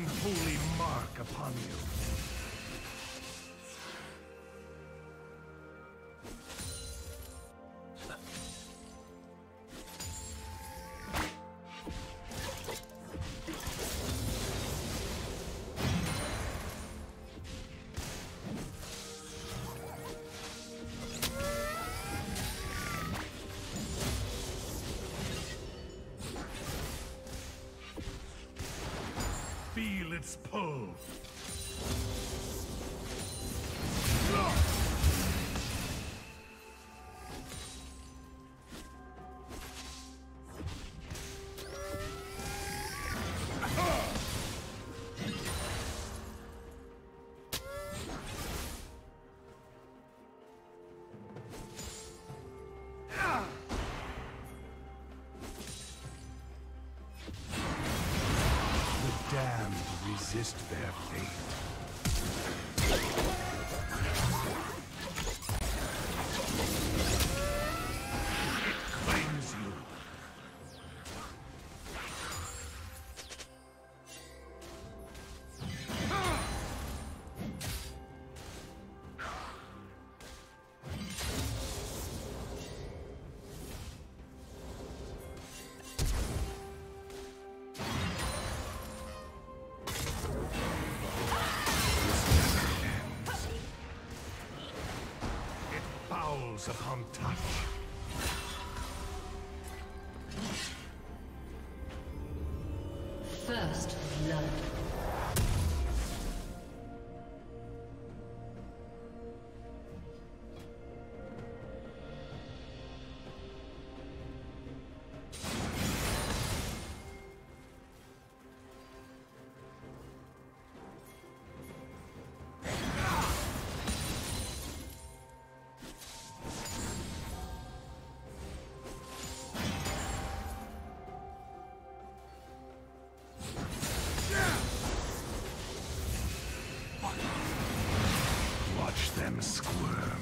unholy mark upon you. Feel its pull. Resist their fate. Upon touch. First blood. Them squirm.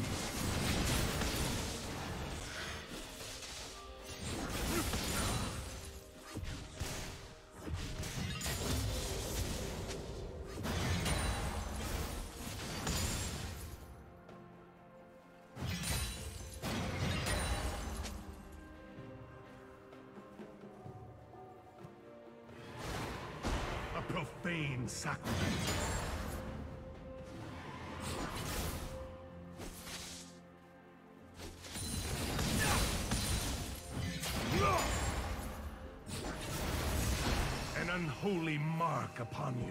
A profane sacrament. Holy mark upon you.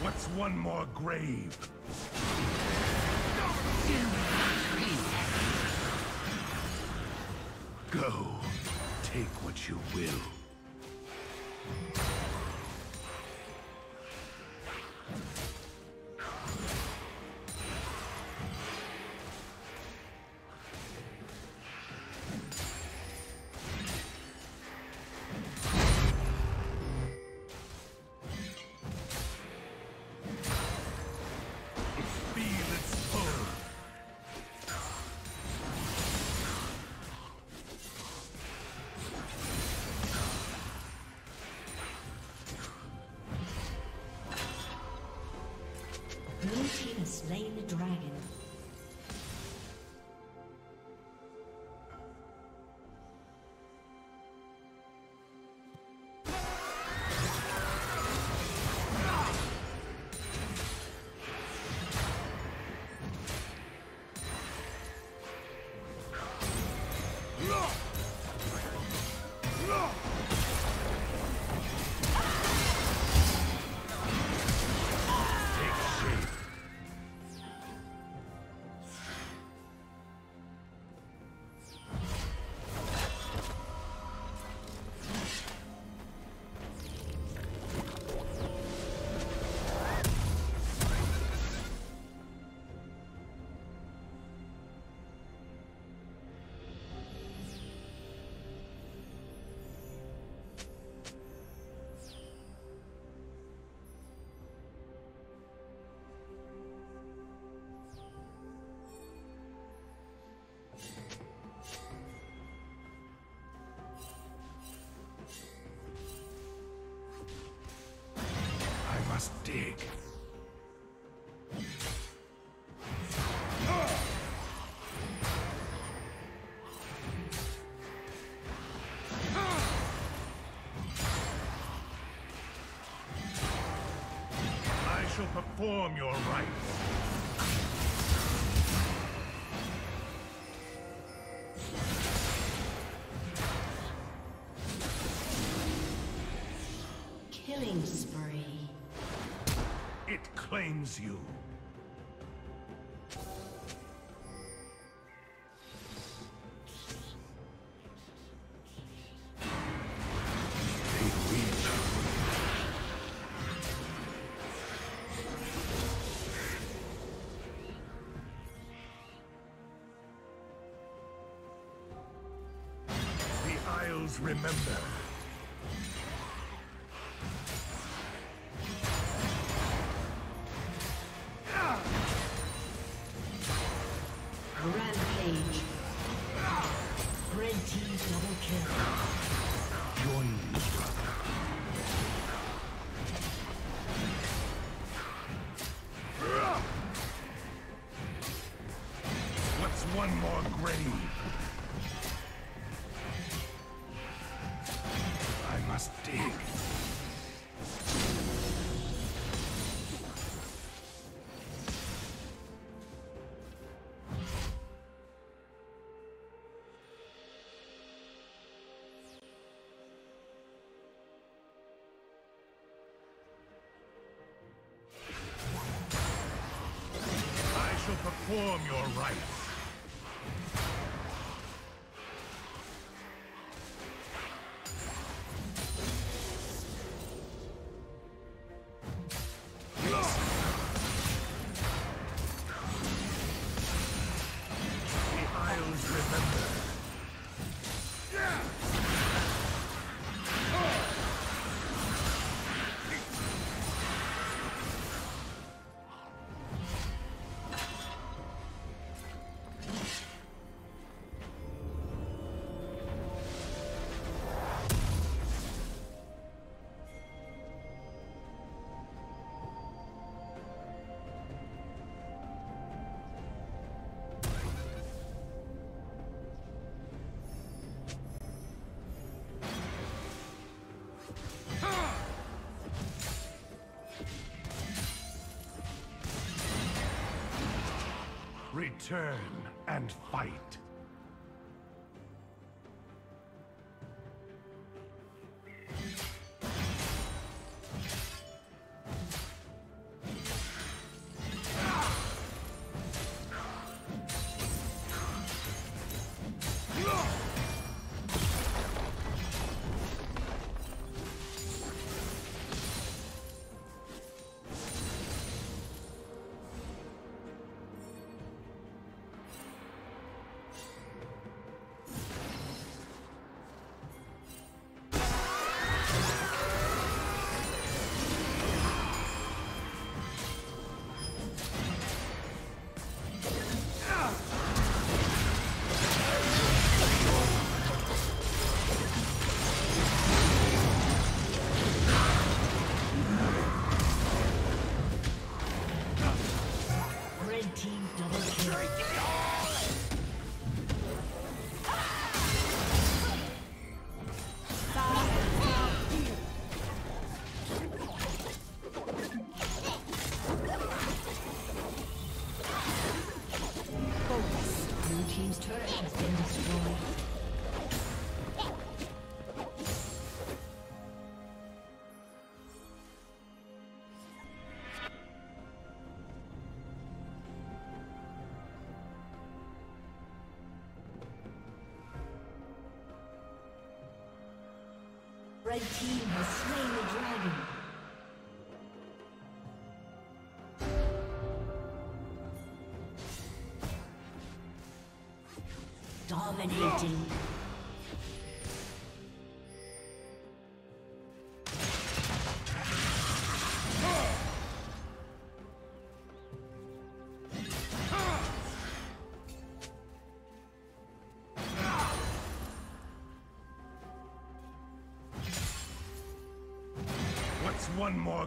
What's one more grave? Go, take what you will. Slay the dragon. I shall perform your rites. Killing spree. It claims you. Remember. Rampage. Red team double kill. Join me, brother. What's one more grave? Perform your rites. Return and fight. Red team has slain the dragon. Dominating. One more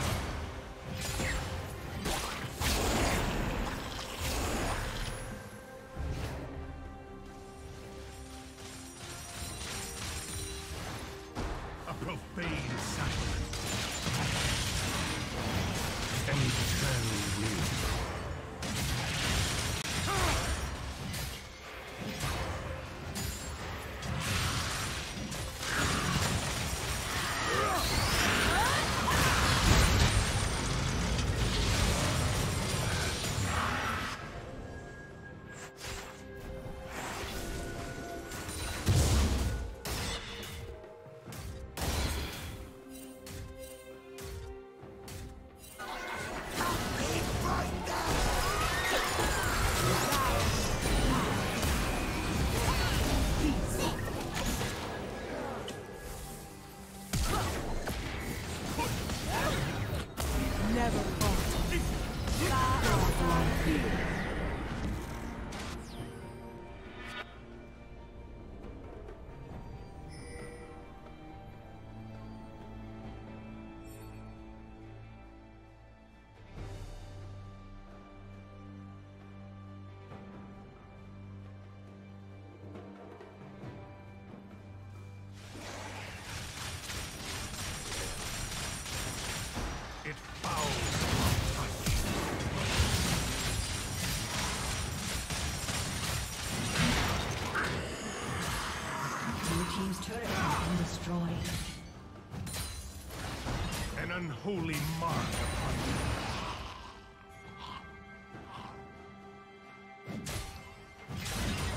An unholy mark upon you.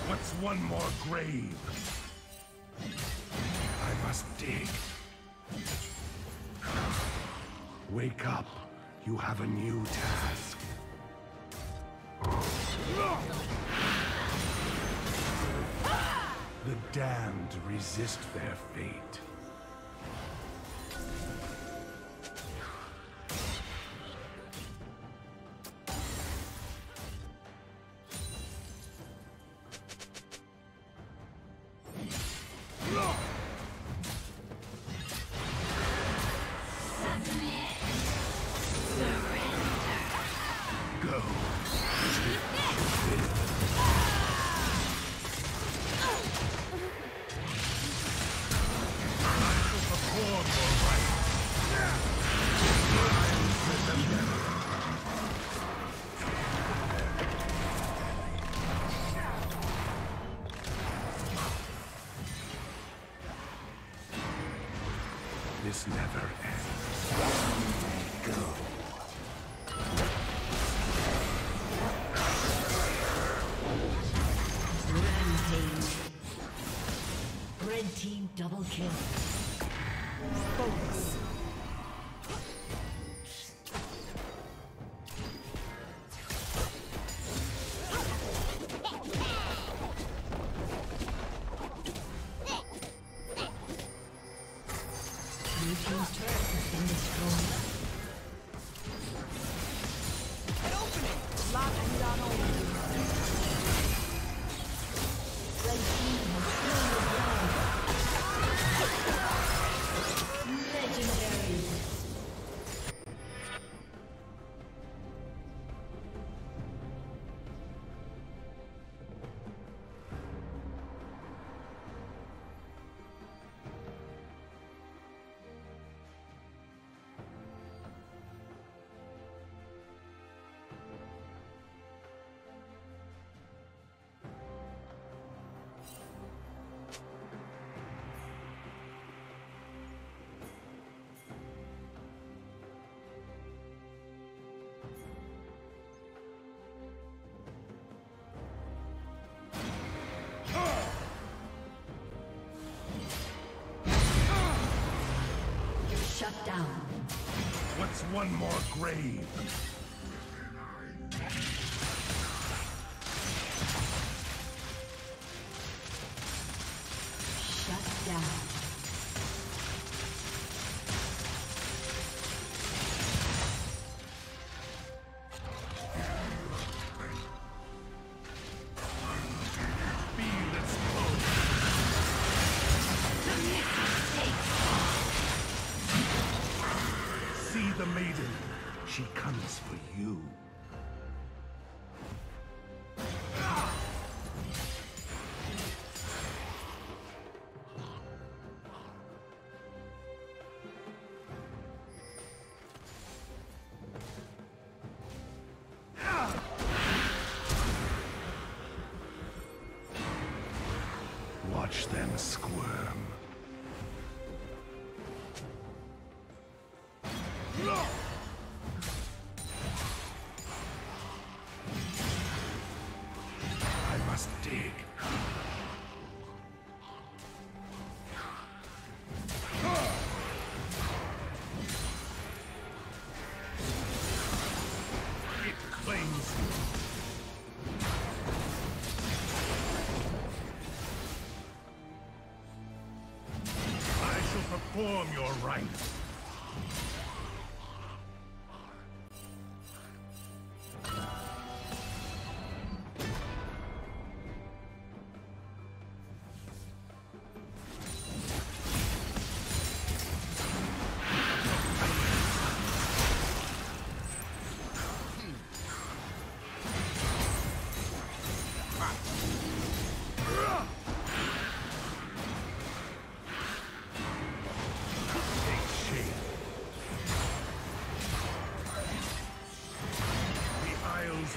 What's one more grave? I must dig. Wake up. You have a new task. The damned resist their fate. This never ends. Go. Red team double kill. Focus. Red team has killed the ground. one more grave. She comes for you. Watch them squirm. Perform your right.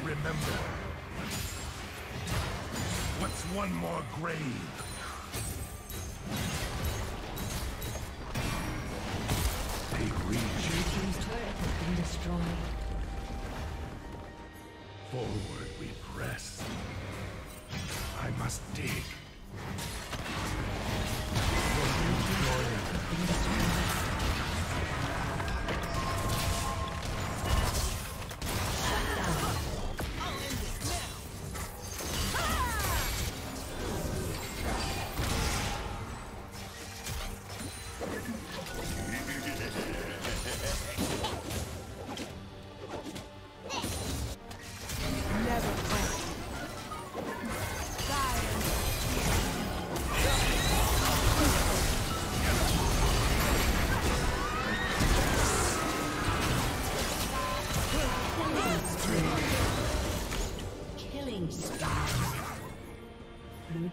Remember, what's one more grave? They reach. Your team's turret has been destroyed. Forward we press. I must dig. Blue team's turret has been destroyed.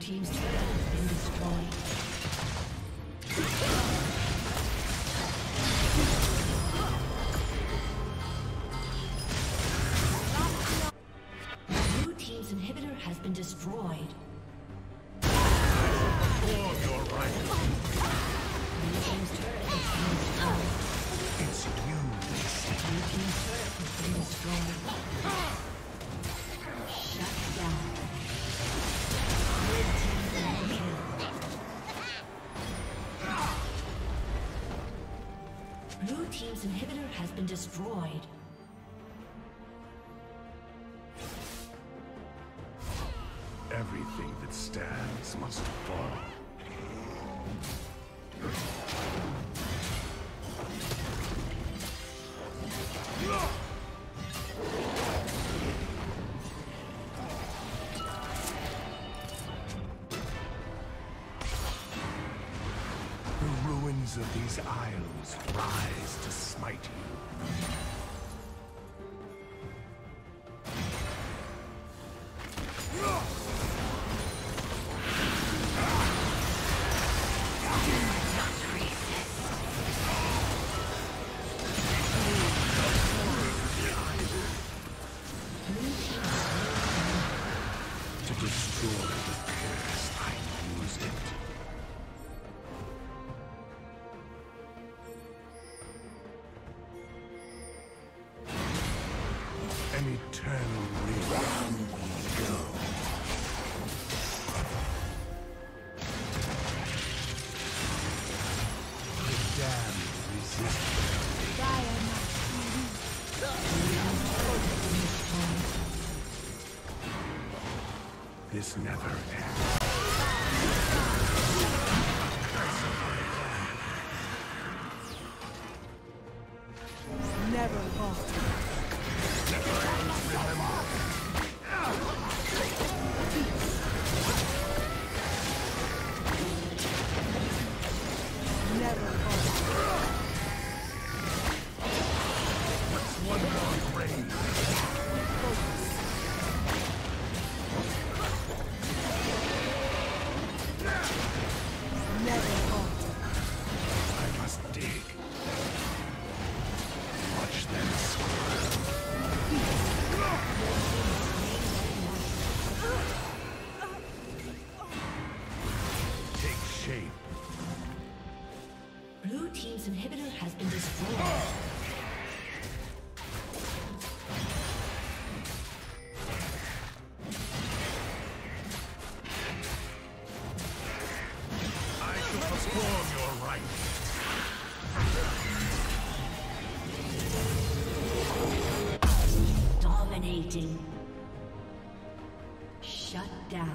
Blue team's inhibitor has been destroyed. Perform your right. Blue team's turret has been destroyed. It's you. Blue team's turret has been destroyed. Blue team's inhibitor has been destroyed. Everything that stands must fall. Of these isles rise to smite you. To destroy the curse, I use it. Damn resistance. This never ends. Never lost. Never lost. What's one long range? Focus. Never lost. I must dig. Watch them squirm. Take shape. Blue team's inhibitor has been destroyed. Shut down.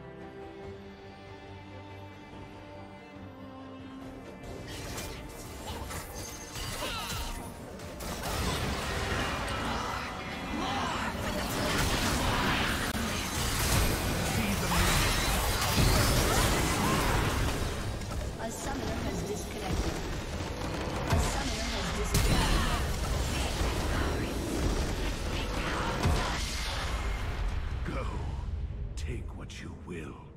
Take what you will.